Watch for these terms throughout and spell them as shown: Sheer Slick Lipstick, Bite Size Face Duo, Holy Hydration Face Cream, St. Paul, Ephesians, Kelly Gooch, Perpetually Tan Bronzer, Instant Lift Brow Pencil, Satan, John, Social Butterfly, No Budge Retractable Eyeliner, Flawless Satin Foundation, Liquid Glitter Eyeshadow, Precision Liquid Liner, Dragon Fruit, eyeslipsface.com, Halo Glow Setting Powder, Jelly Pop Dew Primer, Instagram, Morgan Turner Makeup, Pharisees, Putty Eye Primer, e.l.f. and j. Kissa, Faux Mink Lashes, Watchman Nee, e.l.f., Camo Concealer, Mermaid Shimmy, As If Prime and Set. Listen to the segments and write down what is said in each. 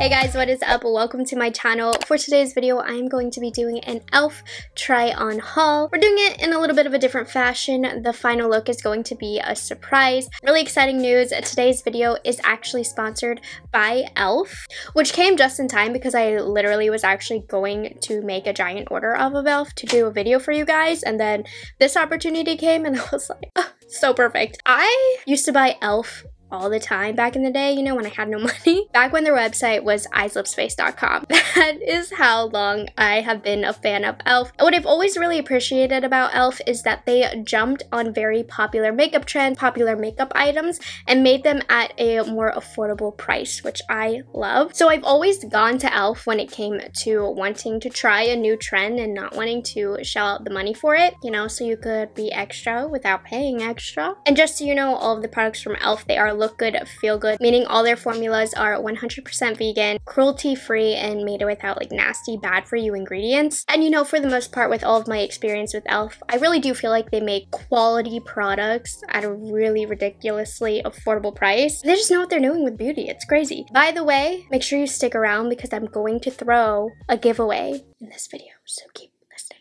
Hey guys, what is up? Welcome to my channel. For today's video, I am going to be doing an e.l.f. try-on haul. We're doing it in a little bit of a different fashion. The final look is going to be a surprise. Really exciting news, today's video is actually sponsored by e.l.f., which came just in time because I literally was actually going to make a giant order off of e.l.f. to do a video for you guys, and then this opportunity came and I was like, oh, so perfect. I used to buy e.l.f. all the time back in the day, you know, when I had no money. Back when their website was eyeslipsface.com. That is how long I have been a fan of e.l.f. What I've always really appreciated about e.l.f. is that they jumped on very popular makeup trends, popular makeup items, and made them at a more affordable price, which I love. So I've always gone to e.l.f. when it came to wanting to try a new trend and not wanting to shell out the money for it, you know, so you could be extra without paying extra. And just so you know, all of the products from e.l.f., they are look good, feel good, meaning all their formulas are 100% vegan, cruelty-free, and made without like nasty, bad-for-you ingredients. And you know, for the most part, with all of my experience with e.l.f., I really do feel like they make quality products at a really ridiculously affordable price. They just know what they're doing with beauty. It's crazy. By the way, make sure you stick around because I'm going to throw a giveaway in this video, so keep listening.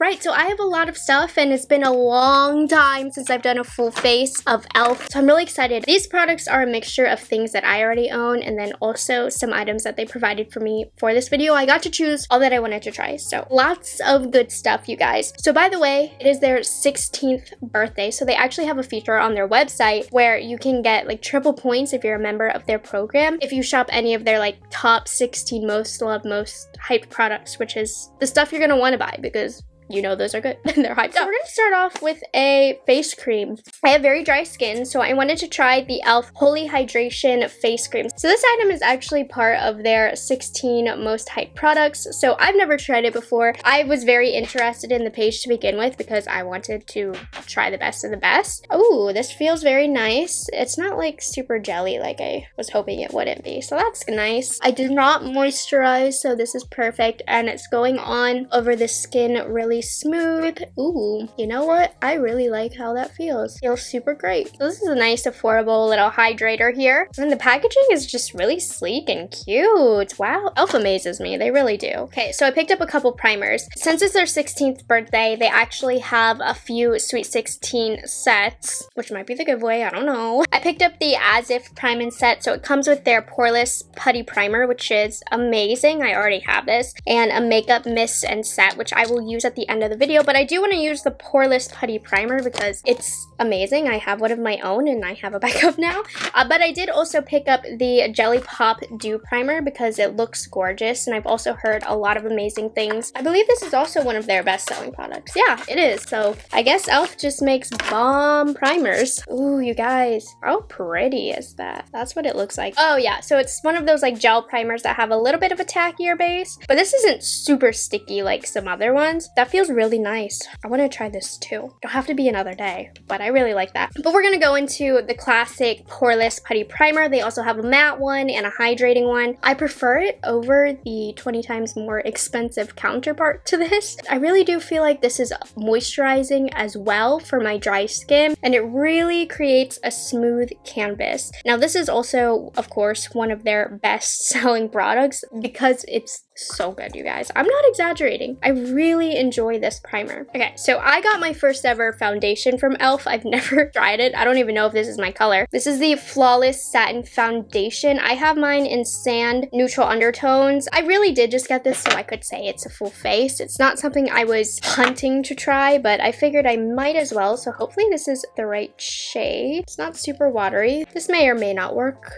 Right, so I have a lot of stuff and it's been a long time since I've done a full face of e.l.f. So I'm really excited. These products are a mixture of things that I already own and then also some items that they provided for me for this video. I got to choose all that I wanted to try. So lots of good stuff, you guys. So by the way, it is their 16th birthday. So they actually have a feature on their website where you can get like triple points if you're a member of their program. If you shop any of their like top 16 most loved, most hyped products, which is the stuff you're gonna wanna buy because you know those are good and they're hyped up. So we're gonna start off with a face cream. I have very dry skin, so I wanted to try the e.l.f. Holy Hydration Face Cream. So this item is actually part of their 16 most hyped products, so I've never tried it before. I was very interested in the page to begin with because I wanted to try the best of the best. Oh, this feels very nice. It's not like super jelly like I was hoping it wouldn't be, so that's nice. I did not moisturize, so this is perfect, and it's going on over the skin really smooth. Ooh, you know what? I really like how that feels. Feels super great. So this is a nice, affordable little hydrator here. And the packaging is just really sleek and cute. Wow, e.l.f. amazes me. They really do. Okay, so I picked up a couple primers. Since it's their 16th birthday, they actually have a few Sweet 16 sets, which might be the giveaway. I don't know. I picked up the As If Prime and Set, so it comes with their Poreless Putty Primer, which is amazing. I already have this. And a makeup mist and set, which I will use at the end of the video, but I do want to use the Poreless Putty Primer because it's amazing. I have one of my own and I have a backup now. But I did also pick up the Jelly Pop Dew Primer because it looks gorgeous and I've also heard a lot of amazing things. I believe this is also one of their best-selling products. Yeah, it is. So I guess e.l.f. just makes bomb primers. Ooh, you guys, how pretty is that? That's what it looks like. Oh yeah, so it's one of those like gel primers that have a little bit of a tackier base, but this isn't super sticky like some other ones. That feels really nice. I want to try this too. It'll have to be another day, but I really like that. But we're going to go into the classic Poreless Putty Primer. They also have a matte one and a hydrating one. I prefer it over the 20 times more expensive counterpart to this. I really do feel like this is moisturizing as well for my dry skin, and it really creates a smooth canvas. Now this is also, of course, one of their best-selling products because it's so good, you guys. I'm not exaggerating. I really enjoy this primer. Okay, so I got my first ever foundation from e.l.f. I've never tried it. I don't even know if this is my color. This is the Flawless Satin Foundation. I have mine in sand, neutral undertones. I really did just get this so I could say it's a full face. It's not something I was hunting to try, but I figured I might as well, so hopefully this is the right shade. It's not super watery. This may or may not work.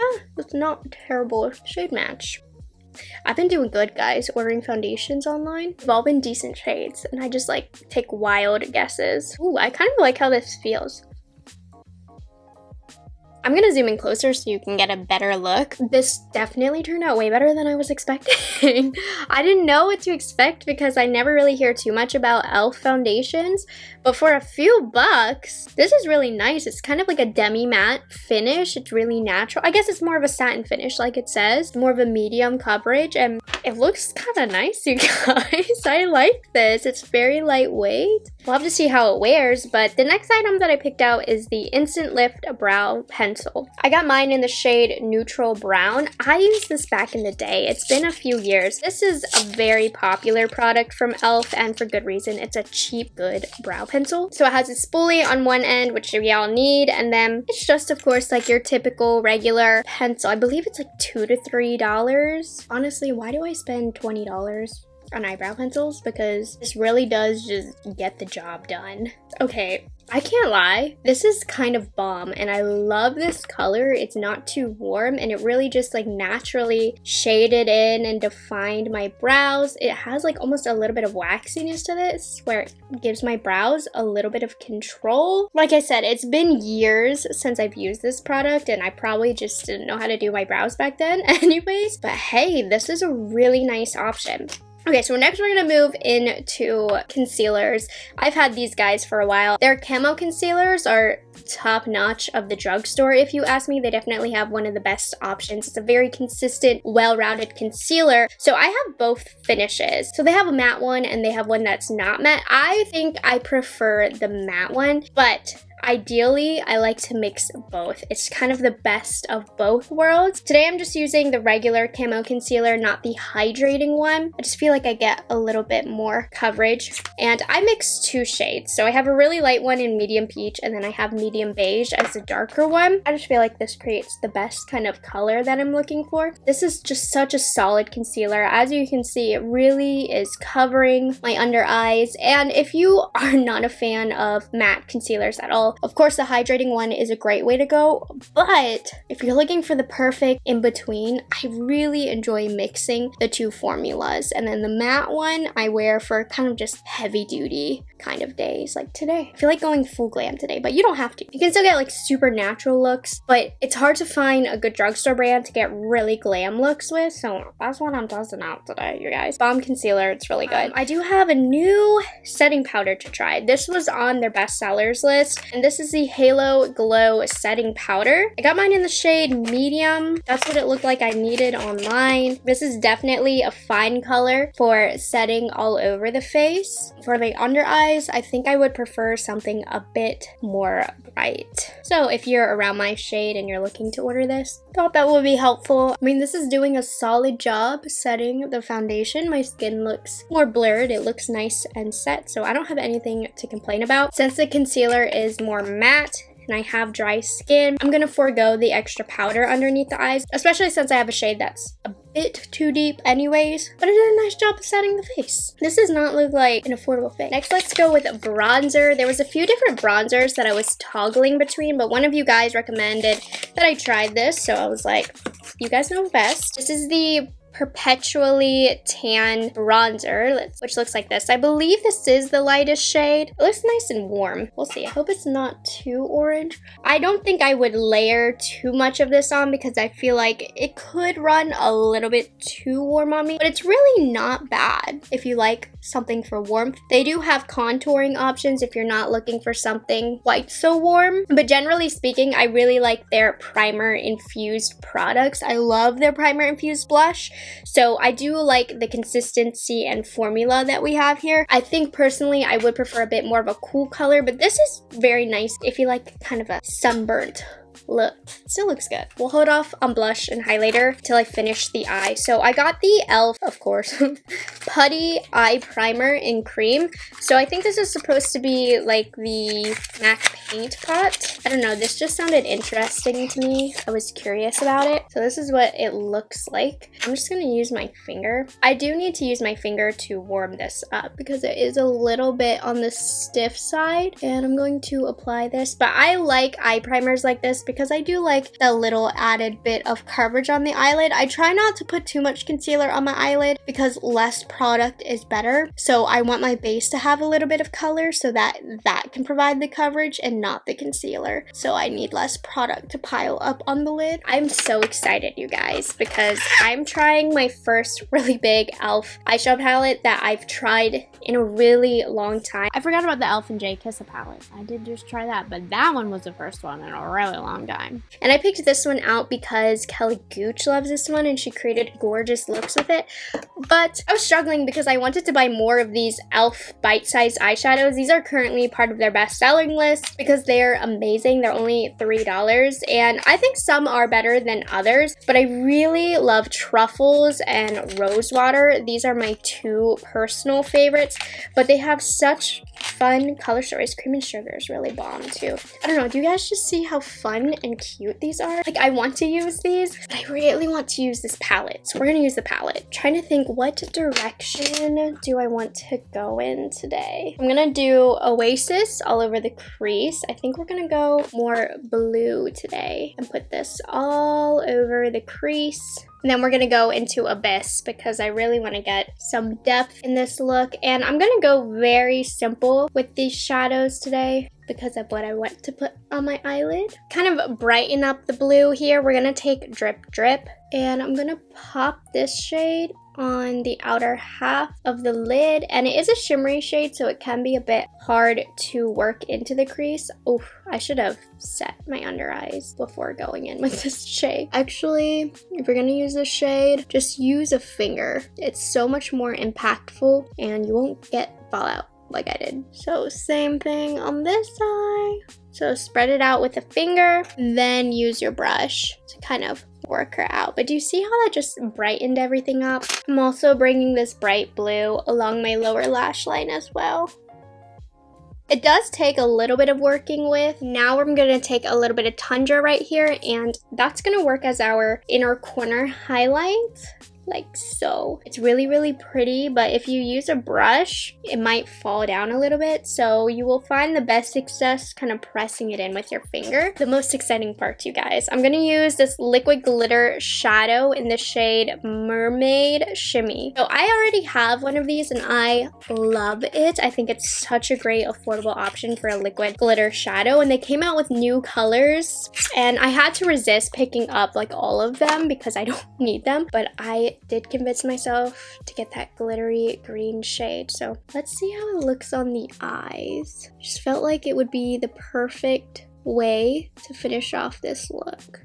Ah, it's not a terrible shade match. I've been doing good, guys, ordering foundations online. They've all been decent shades, and I just like take wild guesses. Ooh, I kind of like how this feels. I'm gonna zoom in closer so you can get a better look. This definitely turned out way better than I was expecting. I didn't know what to expect because I never really hear too much about e.l.f. foundations, but for a few bucks, this is really nice. It's kind of like a demi-matte finish. It's really natural. I guess it's more of a satin finish, like it says, more of a medium coverage, and it looks kind of nice, you guys. I like this. It's very lightweight. We'll have to see how it wears, but the next item that I picked out is the Instant Lift Brow Pencil. I got mine in the shade Neutral Brown. I used this back in the day. It's been a few years. This is a very popular product from e.l.f. and for good reason. It's a cheap, good brow pencil. So it has a spoolie on one end, which we all need, and then it's just, of course, like your typical regular pencil. I believe it's like $2 to $3. Honestly, why do I spend $20? On eyebrow pencils, because this really does just get the job done. Okay, I can't lie, this is kind of bomb, and I love this color. It's not too warm, and it really just like naturally shaded in and defined my brows. It has like almost a little bit of waxiness to this, where it gives my brows a little bit of control. Like I said, it's been years since I've used this product, and I probably just didn't know how to do my brows back then anyways. But hey, this is a really nice option. Okay, so next we're gonna move into concealers. I've had these guys for a while. Their Camo Concealers are top notch of the drugstore, if you ask me. They definitely have one of the best options. It's a very consistent, well-rounded concealer. So I have both finishes. So they have a matte one and they have one that's not matte. I think I prefer the matte one, but ideally, I like to mix both. It's kind of the best of both worlds. Today, I'm just using the regular Camo Concealer, not the hydrating one. I just feel like I get a little bit more coverage. And I mix two shades. So I have a really light one in medium peach, and then I have medium beige as a darker one. I just feel like this creates the best kind of color that I'm looking for. This is just such a solid concealer. As you can see, it really is covering my under eyes. And if you are not a fan of matte concealers at all, of course, the hydrating one is a great way to go, but if you're looking for the perfect in-between, I really enjoy mixing the two formulas. And then the matte one I wear for kind of just heavy-duty kind of days, like today. I feel like going full glam today, but you don't have to. You can still get like super natural looks, but it's hard to find a good drugstore brand to get really glam looks with, so that's what I'm tossing out today, you guys. Bomb concealer, it's really good. I do have a new setting powder to try. This was on their best sellers list, and this is the Halo Glow Setting Powder. I got mine in the shade medium. That's what it looked like I needed online. This is definitely a fine color for setting all over the face. For the under eyes, I think I would prefer something a bit more bright. So if you're around my shade and you're looking to order this, I thought that would be helpful. I mean, this is doing a solid job setting the foundation. My skin looks more blurred. It looks nice and set, so I don't have anything to complain about. Since the concealer is more matte and I have dry skin, I'm gonna forego the extra powder underneath the eyes, especially since I have a shade that's a bit too deep anyways, but it did a nice job of setting the face. This does not look like an affordable thing. Next, let's go with a bronzer. There was a few different bronzers that I was toggling between, but one of you guys recommended that I try this, so I was like, you guys know best. This is the Perpetually Tan Bronzer, which looks like this. I believe this is the lightest shade. It looks nice and warm. We'll see. I hope it's not too orange. I don't think I would layer too much of this on because I feel like it could run a little bit too warm on me, but it's really not bad if you like something for warmth. They do have contouring options if you're not looking for something quite so warm, but generally speaking, I really like their primer infused products. I love their primer infused blush. So I do like the consistency and formula that we have here. I think personally I would prefer a bit more of a cool color, but this is very nice if you like kind of a sunburnt look. Still looks good. We'll hold off on blush and highlighter till I finish the eye. So I got the e.l.f., of course, Putty Eye Primer in cream. So I think this is supposed to be like the MAC paint pot. I don't know, this just sounded interesting to me. I was curious about it. So this is what it looks like. I'm just gonna use my finger. I do need to use my finger to warm this up because it is a little bit on the stiff side, and I'm going to apply this. But I like eye primers like this because I do like the little added bit of coverage on the eyelid. I try not to put too much concealer on my eyelid because less product is better. So I want my base to have a little bit of color so that can provide the coverage and and not the concealer, so I need less product to pile up on the lid. I'm so excited, you guys, because I'm trying my first really big e.l.f. eyeshadow palette that I've tried in a really long time. I forgot about the e.l.f. and j. Kissa palette. I did just try that, but that one was the first one in a really long time. And I picked this one out because Kelly Gooch loves this one and she created gorgeous looks with it, but I was struggling because I wanted to buy more of these e.l.f. bite-sized eyeshadows. These are currently part of their best-selling list because they're amazing. They're only $3, and I think some are better than others, but I really love Truffles and Rosewater. These are my two personal favorites, but they have such fun color stories. Cream and Sugar is really bomb too. I don't know, do you guys just see how fun and cute these are? Like, I want to use these, but I really want to use this palette, so we're gonna use the palette. I'm trying to think, what direction do I want to go in today? I'm gonna do Oasis all over the crease. I think we're gonna go more blue today and put this all over the crease. And then we're gonna go into Abyss because I really wanna get some depth in this look. And I'm gonna go very simple with these shadows today because of what I want to put on my eyelid. Kind of brighten up the blue here. We're gonna take Drip Drip, and I'm gonna pop this shade on the outer half of the lid, and it is a shimmery shade, so it can be a bit hard to work into the crease. Oh, I should have set my under eyes before going in with this shade. Actually, if you're gonna use this shade, just use a finger. It's so much more impactful and you won't get fallout like I did. So same thing on this eye. So spread it out with a finger, then use your brush to kind of work her out. But do you see how that just brightened everything up? I'm also bringing this bright blue along my lower lash line as well. It does take a little bit of working with. Now I'm gonna take a little bit of Tundra right here, and that's gonna work as our inner corner highlight. Like so. It's really, really pretty, but if you use a brush, it might fall down a little bit, so you will find the best success kind of pressing it in with your finger. The most exciting part, you guys. I'm gonna use this liquid glitter shadow in the shade Mermaid Shimmy. So I already have one of these and I love it. I think it's such a great affordable option for a liquid glitter shadow, and they came out with new colors, and I had to resist picking up like all of them because I don't need them, but I did convince myself to get that glittery green shade. So let's see how it looks on the eyes. Just felt like it would be the perfect way to finish off this look.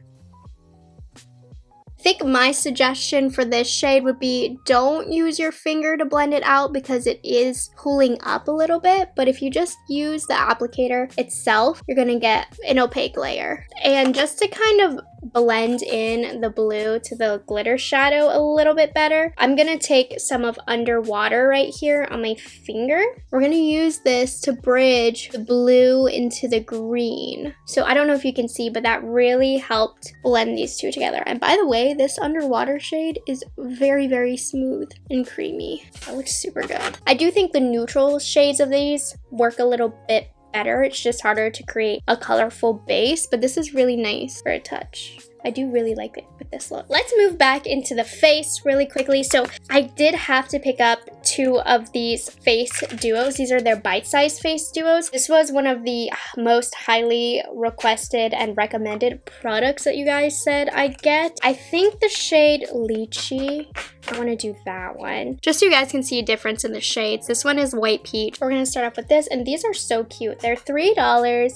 I think my suggestion for this shade would be, don't use your finger to blend it out because it is pulling up a little bit, but if you just use the applicator itself, you're gonna get an opaque layer. And just to kind of blend in the blue to the glitter shadow a little bit better, I'm gonna take some of Underwater right here on my finger. We're gonna use this to bridge the blue into the green. So I don't know if you can see, but that really helped blend these two together. And by the way, this Underwater shade is very, very smooth and creamy. That looks super good. I do think the neutral shades of these work a little bit better. It's just harder to create a colorful base, but this is really nice for a touch. I do really like it with this look. Let's move back into the face really quickly. So I did have to pick up two of these face duos. These are their bite-sized face duos. This was one of the most highly requested and recommended products that you guys said I get. I think the shade Lychee, I want to do that one. Just so you guys can see a difference in the shades. This one is White Peach. We're going to start off with this, and these are so cute. They're $3,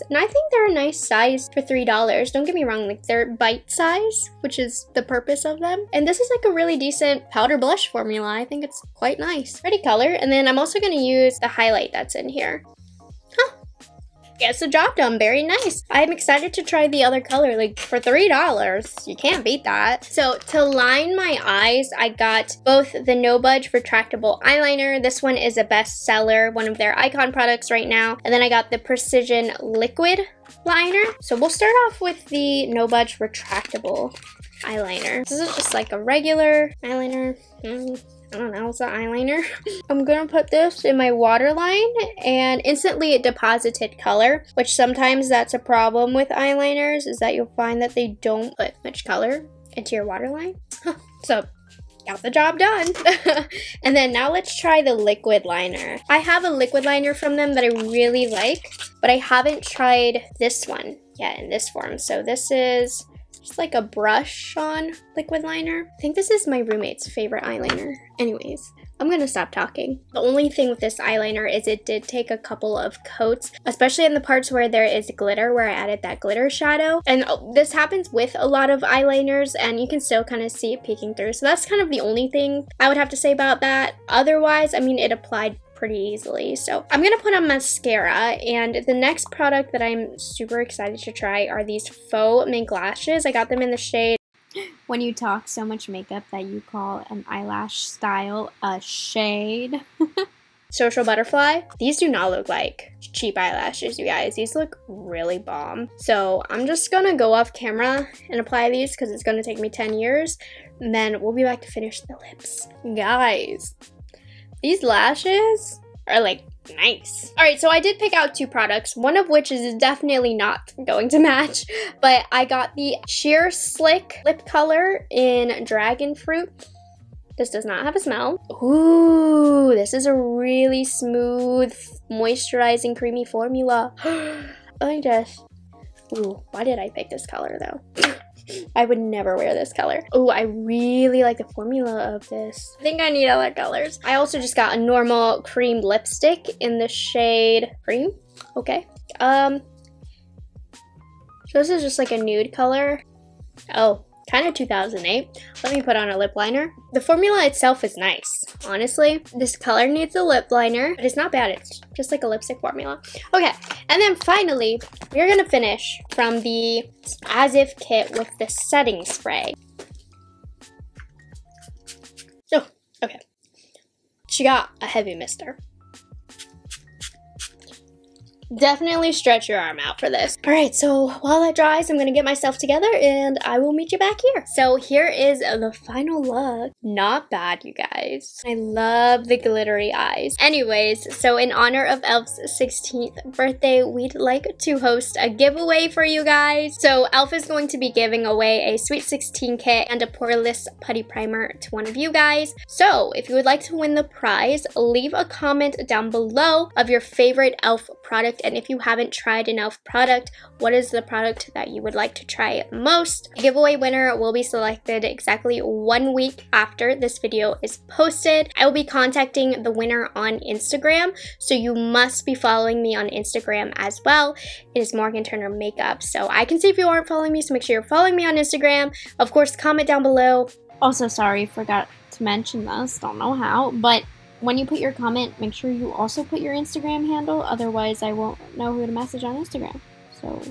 and I think they're a nice size for $3. Don't get me wrong, like, they're bite size, which is the purpose of them. And this is like a really decent powder blush formula. I think it's quite nice. Pretty color. And then I'm also going to use the highlight that's in here. Gets the job done. Very nice. I'm excited to try the other color. Like, for $3, you can't beat that. So to line my eyes, I got both the No Budge Retractable Eyeliner. This one is a bestseller, one of their icon products right now. And then I got the Precision Liquid Liner. So we'll start off with the No Budge Retractable Eyeliner. This is just like a regular eyeliner. I don't know, it's an eyeliner. I'm gonna put this in my waterline, and instantly it deposited color, which sometimes that's a problem with eyeliners, is that you'll find that they don't put much color into your waterline. So got the job done. And then now let's try the liquid liner. I have a liquid liner from them that I really like, but I haven't tried this one yet in this form. So this is just like a brush on liquid liner. I think this is my roommate's favorite eyeliner. Anyways, I'm gonna stop talking. The only thing with this eyeliner is it did take a couple of coats, especially in the parts where there is glitter, where I added that glitter shadow. And this happens with a lot of eyeliners, and you can still kind of see it peeking through. So that's kind of the only thing I would have to say about that. Otherwise, I mean, it applied pretty easily. So I'm gonna put on mascara, and the next product that I'm super excited to try are these faux mink lashes. I got them in the shade When You Talk So Much Makeup That You Call an Eyelash Style a Shade. Social Butterfly. These do not look like cheap eyelashes, you guys. These look really bomb. So I'm just gonna go off camera and apply these because it's gonna take me 10 years. And then we'll be back to finish the lips. Guys, these lashes are like nice. All right, so I did pick out two products, one of which is definitely not going to match, but I got the Sheer Slick Lip Color in Dragon Fruit. This does not have a smell. Ooh, this is a really smooth, moisturizing, creamy formula. I just, ooh, why did I pick this color though? I would never wear this color. Oh, I really like the formula of this. I think I need other colors. I also just got a normal cream lipstick in the shade cream. Okay. So this is just like a nude color. Oh, kind of 2008. Let me put on a lip liner. The formula itself is nice, honestly. This color needs a lip liner, but it's not bad. It's just like a lipstick formula. Okay, and then finally, we're gonna finish from the As If kit with the setting spray. Oh, okay. She got a heavy mister. Definitely stretch your arm out for this. All right, so while that dries, I'm gonna get myself together and I will meet you back here. So here is the final look. Not bad, you guys. I love the glittery eyes. Anyways, so in honor of e.l.f.'s 16th birthday, we'd like to host a giveaway for you guys. So e.l.f. is going to be giving away a Sweet 16 kit and a Poreless Putty Primer to one of you guys. So if you would like to win the prize, leave a comment down below of your favorite e.l.f. product. And if you haven't tried an e.l.f. product, what is the product that you would like to try most? The giveaway winner will be selected exactly 1 week after this video is posted. I will be contacting the winner on Instagram, so you must be following me on Instagram as well. It is Morgan Turner Makeup, so I can see if you aren't following me, so make sure you're following me on Instagram. Of course, comment down below. Also, sorry, forgot to mention this, don't know how, but when you put your comment, make sure you also put your Instagram handle, otherwise I won't know who to message on Instagram. So,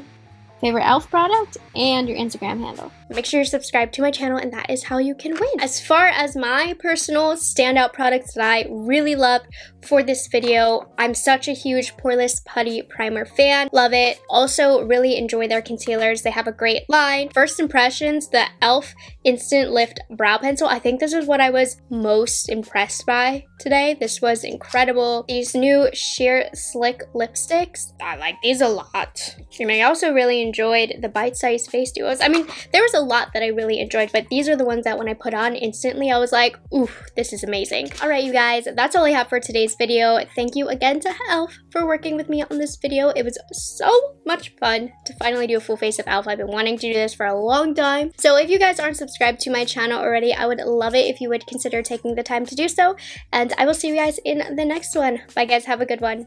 favorite e.l.f. product and your Instagram handle. Make sure you're subscribed to my channel, and that is how you can win. As far as my personal standout products that I really loved for this video, I'm such a huge Poreless Putty Primer fan. Love it. Also really enjoy their concealers. They have a great line. First impressions, the e.l.f. Instant Lift Brow Pencil. I think this is what I was most impressed by today. This was incredible. These new Sheer Slick Lipsticks. I like these a lot. And I also really enjoyed the bite-sized face duos. I mean, there was a lot that I really enjoyed, but these are the ones that when I put on instantly, I was like, ooh, this is amazing. All right, you guys, that's all I have for today's video. Thank you again to e.l.f. for working with me on this video. It was so much fun to finally do a full face of e.l.f. I've been wanting to do this for a long time. So if you guys aren't subscribed to my channel already, I would love it if you would consider taking the time to do so. And I will see you guys in the next one. Bye guys, have a good one.